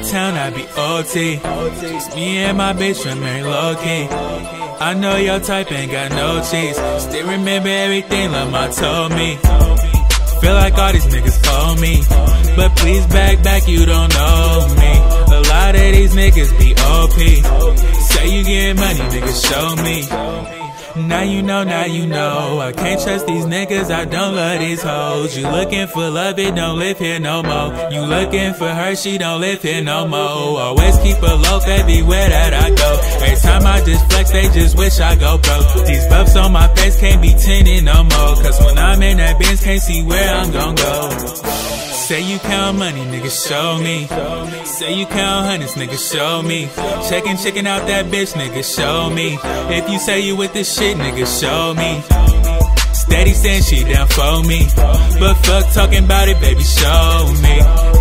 of town, I be OT. Just me and my bitch from Mary Loki. I know your type ain't got no cheese. Still remember everything Lamar told me. Feel like all these niggas call me, but please back, you don't know me. A lot of these niggas be OP. Say you getting money, niggas show me. Now you know, I can't trust these niggas, I don't love these hoes. You looking for love, it don't live here no more. You looking for her, she don't live here no more. Always keep a loaf everywhere that I go. Every time I just flex, they just wish I go broke. These buffs on my face can't be tinted no more, cause when I'm in that Benz, can't see where I'm gon' go. Say you count money, nigga, show me. Say you count hundreds, nigga, show me. Checking out that bitch, nigga, show me. If you say you with this shit, nigga, show me. Steady saying she down for me, but fuck talking about it, baby, show me.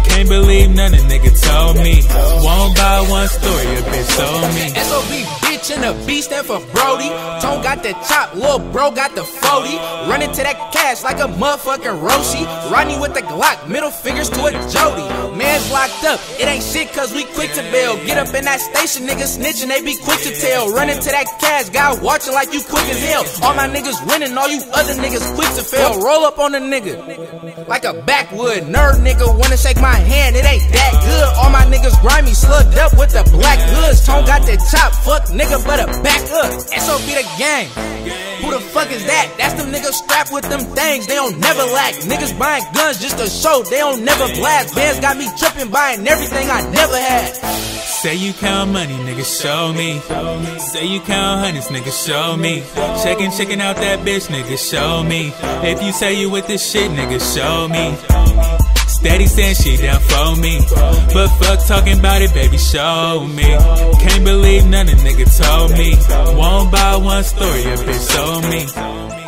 Can't believe none a nigga told me. Won't buy one story, a bitch sold me. SOB and the B stand for Brody. Tone got the chop, lil' bro got the 40. Running to that cash like a motherfucking Roshi. Rodney with the Glock, middle fingers to a Jody. Man's locked up, it ain't shit cause we quick to bail. Get up in that station, niggas snitching, they be quick to tell. Running to that cash, guy watching like you quick as hell. All my niggas winning, all you other niggas quick to fail. Roll up on a nigga, like a backwood nerd nigga. Wanna shake my hand, it ain't that good. All my niggas grimy, slugged up with the black goods. Tone got the chop, fuck nigga, better back up. SOB the gang. Who the fuck is that? That's them niggas strapped with them things, they don't never lack. Niggas buying guns just to show they don't never blast. Bands got me tripping, buying everything I never had. Say you count money, nigga, show me. Say you count hundreds, nigga, show me. Checking out that bitch, nigga, show me. If you say you with this shit, nigga, show me. Steady saying she down for me, but fuck talking about it, baby, show me. Can't believe none a nigga told me. Won't buy one story, a bitch sold me.